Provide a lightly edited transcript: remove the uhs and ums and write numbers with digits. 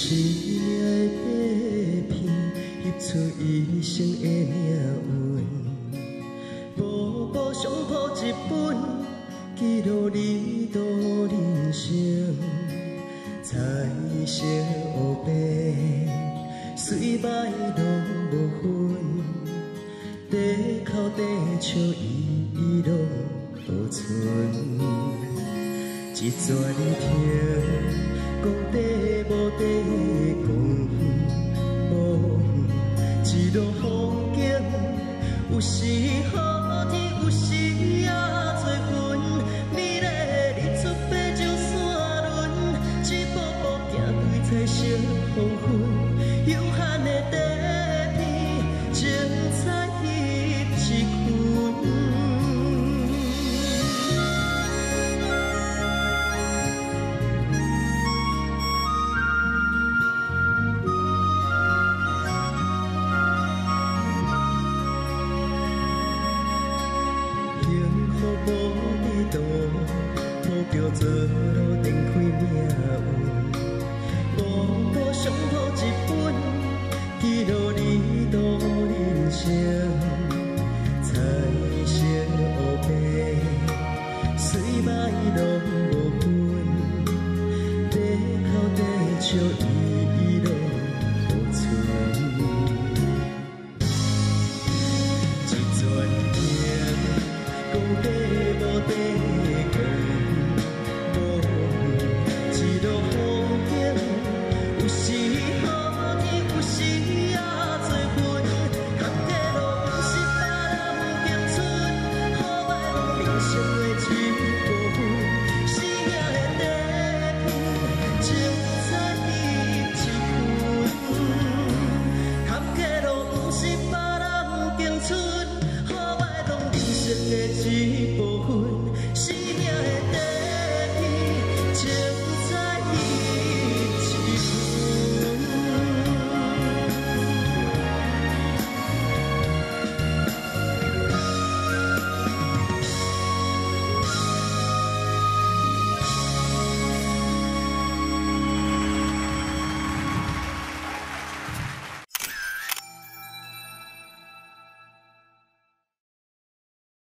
亲爱的鼻，翕出一生的命运，步步相抱一本，记录你度人生，彩色黑白，水歹拢无分，地哭地笑，伊拢无存。 一撮日停，讲地无地公园，无一路风景，有时好天，有时也做云。美丽日出爬上山仑，一步步行过彩色黄昏，悠闲的地片，精彩翕一群。 着做路展开命运，步步相抱一本，记录你度人生。彩色黑白，水歹拢无分，地哭地笑。